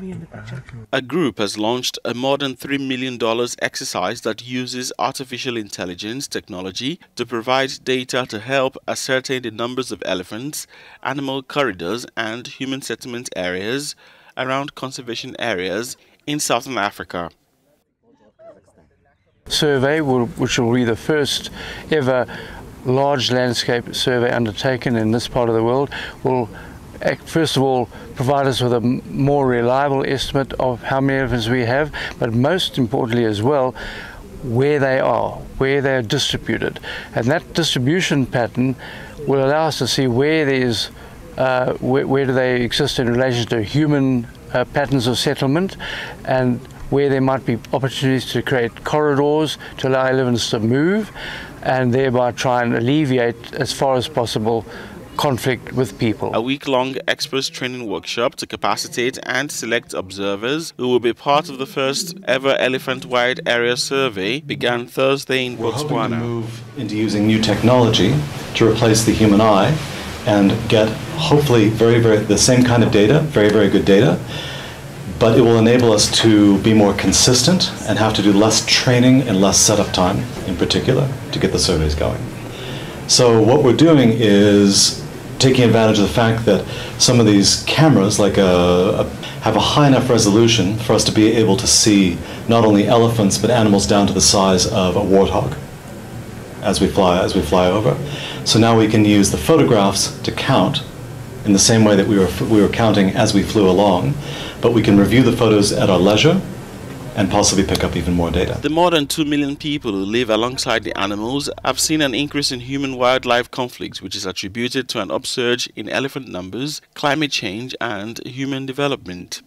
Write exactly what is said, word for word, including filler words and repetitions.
me in the picture. A group has launched a more than three million dollars exercise that uses artificial intelligence technology to provide data to help ascertain the numbers of elephants, animal corridors and human settlement areas around conservation areas in Southern Africa. Survey, which will be the first ever large landscape survey undertaken in this part of the world, will first of all provide us with a more reliable estimate of how many elephants we have, but most importantly as well, where they are, where they are distributed. And that distribution pattern will allow us to see where there is, uh, where, where do they exist in relation to human uh, patterns of settlement, and where there might be opportunities to create corridors to allow elephants to move and thereby try and alleviate as far as possible conflict with people. A week-long experts training workshop to capacitate and select observers who will be part of the first ever elephant-wide area survey began Thursday in We're Botswana. We're hoping to move into using new technology to replace the human eye and get hopefully very, very the same kind of data, very, very good data, but it will enable us to be more consistent and have to do less training and less setup time in particular to get the surveys going. So what we're doing is taking advantage of the fact that some of these cameras like a, a, have a high enough resolution for us to be able to see not only elephants but animals down to the size of a warthog as we fly, as we fly over. So now we can use the photographs to count in the same way that we were, we were counting as we flew along, but we can review the photos at our leisure and possibly pick up even more data. The more than two million people who live alongside the animals have seen an increase in human-wildlife conflicts, which is attributed to an upsurge in elephant numbers, climate change and human development.